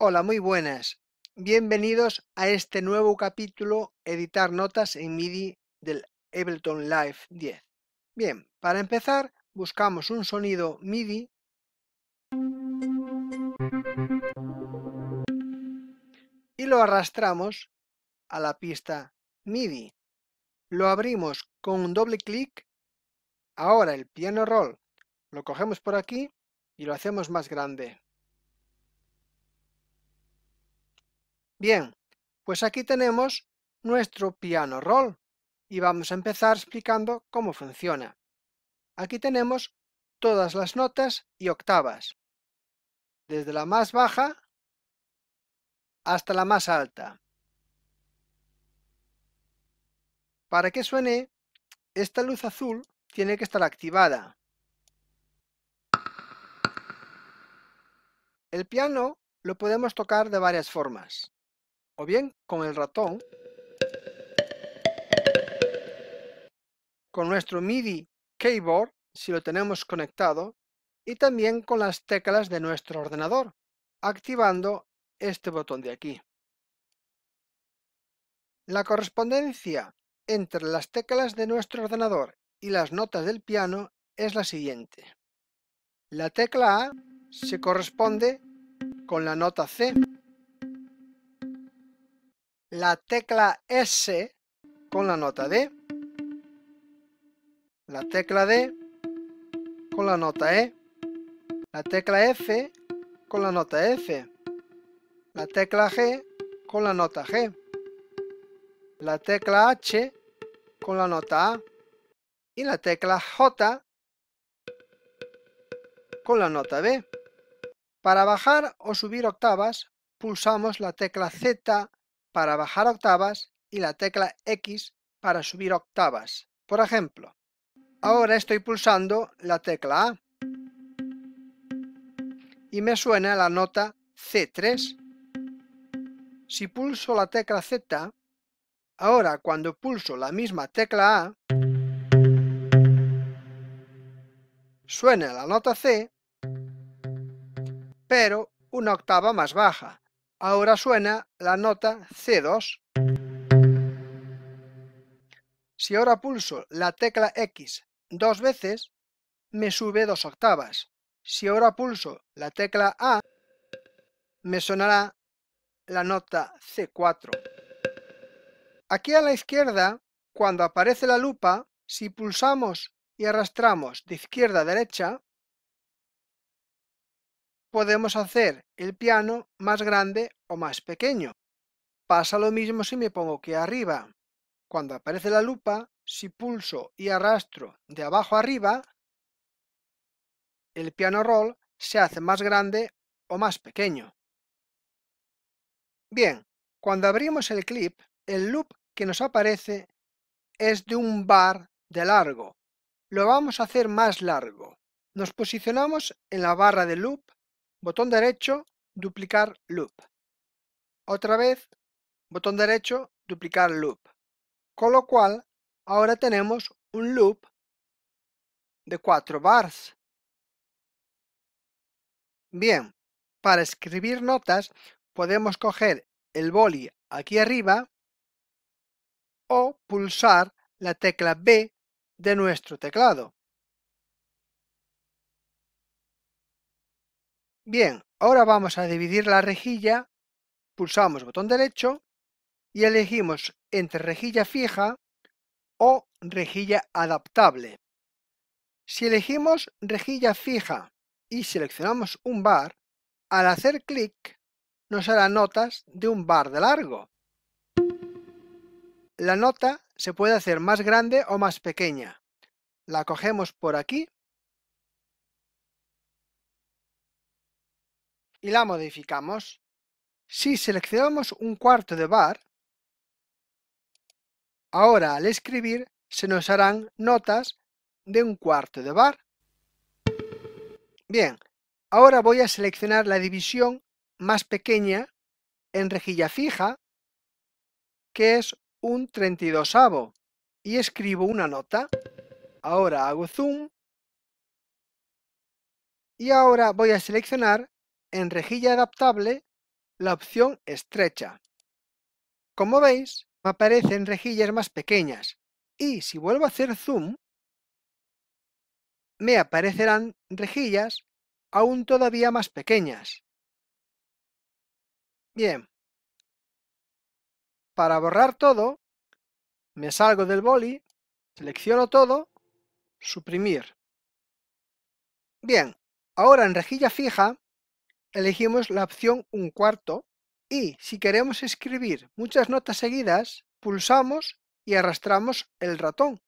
Hola, muy buenas. Bienvenidos a este nuevo capítulo, editar notas en MIDI del Ableton Live 10. Bien, para empezar, buscamos un sonido MIDI. Y lo arrastramos a la pista MIDI. Lo abrimos con un doble clic. Ahora el piano roll lo cogemos por aquí y lo hacemos más grande. Bien, pues aquí tenemos nuestro piano roll y vamos a empezar explicando cómo funciona. Aquí tenemos todas las notas y octavas, desde la más baja hasta la más alta. Para que suene, esta luz azul tiene que estar activada. El piano lo podemos tocar de varias formas. O bien con el ratón, con nuestro MIDI keyboard, si lo tenemos conectado, y también con las teclas de nuestro ordenador, activando este botón de aquí. La correspondencia entre las teclas de nuestro ordenador y las notas del piano es la siguiente. La tecla A se corresponde con la nota C. La tecla S con la nota D, la tecla D con la nota E, la tecla F con la nota F, la tecla G con la nota G, la tecla H con la nota A y la tecla J con la nota B. Para bajar o subir octavas, pulsamos la tecla Z para bajar octavas y la tecla X para subir octavas. Por ejemplo, ahora estoy pulsando la tecla A y me suena la nota C3. Si pulso la tecla Z, ahora cuando pulso la misma tecla A, suena la nota C, pero una octava más baja. Ahora suena la nota C2. Si ahora pulso la tecla X dos veces, me sube dos octavas. Si ahora pulso la tecla A, me sonará la nota C4. Aquí a la izquierda, cuando aparece la lupa, si pulsamos y arrastramos de izquierda a derecha, podemos hacer el piano más grande o más pequeño. Pasa lo mismo si me pongo aquí arriba. Cuando aparece la lupa, si pulso y arrastro de abajo arriba, el piano roll se hace más grande o más pequeño. Bien, cuando abrimos el clip, el loop que nos aparece es de un bar de largo. Lo vamos a hacer más largo. Nos posicionamos en la barra de loop. Botón derecho, duplicar loop. Otra vez, botón derecho, duplicar loop. Con lo cual, ahora tenemos un loop de 4 bars. Bien, para escribir notas podemos coger el boli aquí arriba o pulsar la tecla B de nuestro teclado. Bien, ahora vamos a dividir la rejilla, pulsamos botón derecho y elegimos entre rejilla fija o rejilla adaptable. Si elegimos rejilla fija y seleccionamos un bar, al hacer clic nos hará notas de un bar de largo. La nota se puede hacer más grande o más pequeña. La cogemos por aquí y la modificamos. Si seleccionamos un cuarto de bar, ahora al escribir se nos harán notas de un cuarto de bar. Bien, ahora voy a seleccionar la división más pequeña en rejilla fija, que es un 32avo, y escribo una nota. Ahora hago zoom y ahora voy a seleccionar en rejilla adaptable la opción estrecha. Como veis, me aparecen rejillas más pequeñas y si vuelvo a hacer zoom, me aparecerán rejillas aún todavía más pequeñas. Bien. Para borrar todo, me salgo del boli, selecciono todo, suprimir. Bien, ahora en rejilla fija elegimos la opción 1/4 y si queremos escribir muchas notas seguidas, pulsamos y arrastramos el ratón.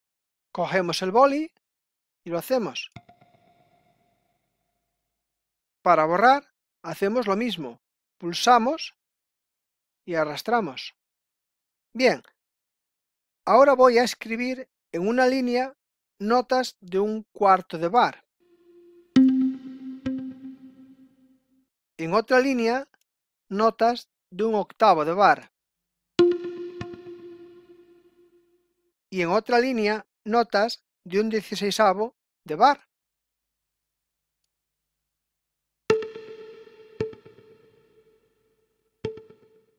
Cogemos el boli y lo hacemos. Para borrar, hacemos lo mismo. Pulsamos y arrastramos. Bien, ahora voy a escribir en una línea notas de 1/4 de bar. En otra línea, notas de 1/8 de bar. Y en otra línea, notas de 1/16 de bar.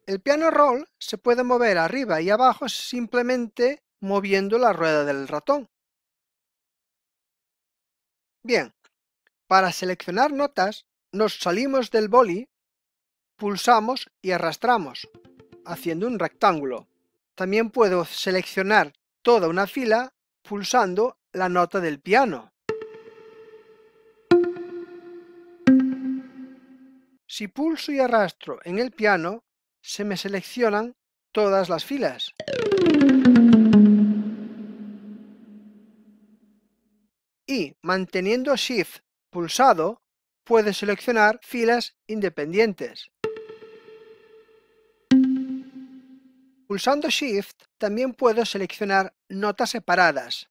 El piano roll se puede mover arriba y abajo simplemente moviendo la rueda del ratón. Bien, para seleccionar notas, nos salimos del boli, pulsamos y arrastramos, haciendo un rectángulo. También puedo seleccionar toda una fila pulsando la nota del piano. Si pulso y arrastro en el piano, se me seleccionan todas las filas. Y manteniendo Shift pulsado, puedes seleccionar filas independientes. Pulsando Shift también puedo seleccionar notas separadas.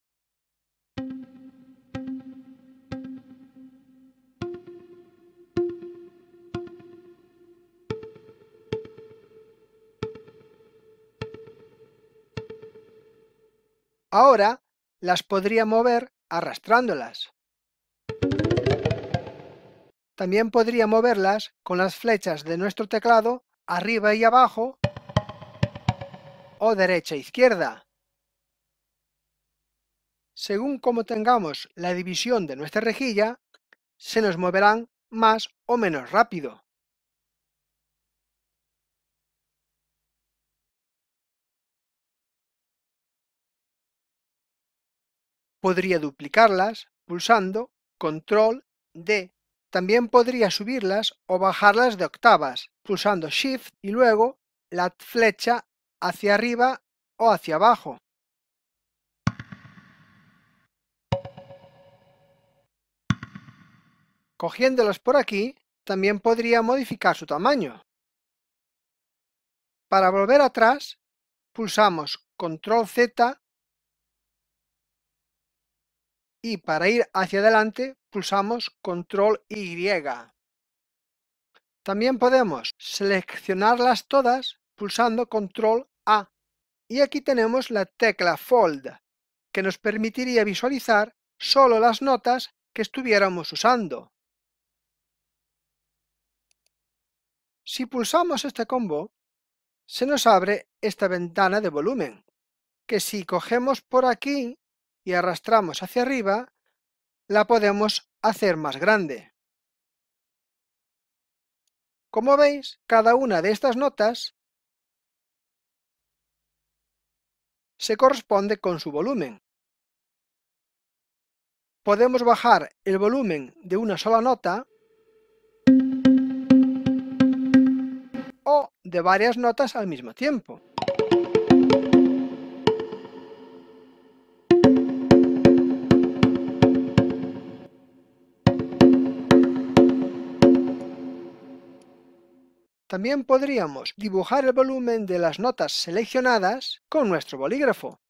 Ahora las podría mover arrastrándolas. También podría moverlas con las flechas de nuestro teclado arriba y abajo o derecha e izquierda. Según como tengamos la división de nuestra rejilla, se nos moverán más o menos rápido. Podría duplicarlas pulsando Control D. También podría subirlas o bajarlas de octavas, pulsando Shift y luego la flecha hacia arriba o hacia abajo. Cogiéndolas por aquí, también podría modificar su tamaño. Para volver atrás, pulsamos Control Z y para ir hacia adelante, pulsamos Control Y. También podemos seleccionarlas todas pulsando Control A. Y aquí tenemos la tecla Fold, que nos permitiría visualizar solo las notas que estuviéramos usando. Si pulsamos este combo, se nos abre esta ventana de volumen, que si cogemos por aquí y arrastramos hacia arriba, la podemos hacer más grande. Como veis, cada una de estas notas se corresponde con su volumen. Podemos bajar el volumen de una sola nota o de varias notas al mismo tiempo. También podríamos dibujar el volumen de las notas seleccionadas con nuestro bolígrafo.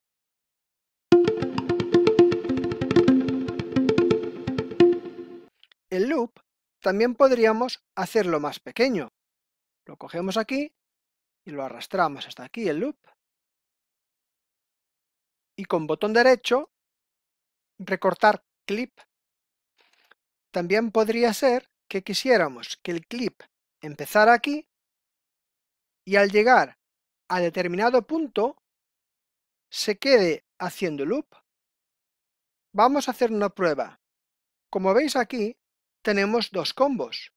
El loop también podríamos hacerlo más pequeño. Lo cogemos aquí y lo arrastramos hasta aquí el loop. Y con botón derecho, recortar clip. También podría ser que quisiéramos que el clip empezara aquí y al llegar a determinado punto se quede haciendo loop. Vamos a hacer una prueba. Como veis aquí, tenemos dos combos.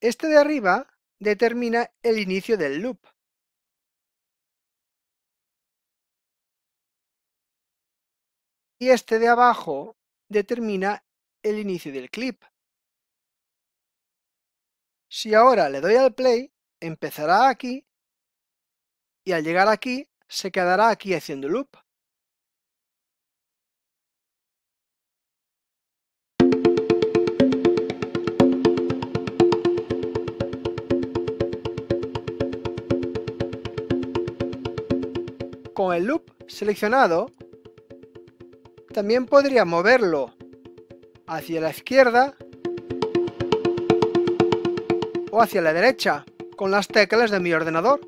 Este de arriba determina el inicio del loop. Y este de abajo determina el inicio del clip. Si ahora le doy al play, empezará aquí y al llegar aquí se quedará aquí haciendo loop. Con el loop seleccionado, también podría moverlo hacia la izquierda o hacia la derecha con las teclas de mi ordenador.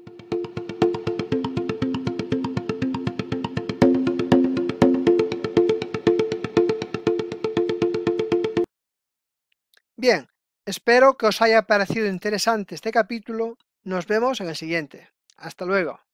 Bien, espero que os haya parecido interesante este capítulo. Nos vemos en el siguiente. Hasta luego.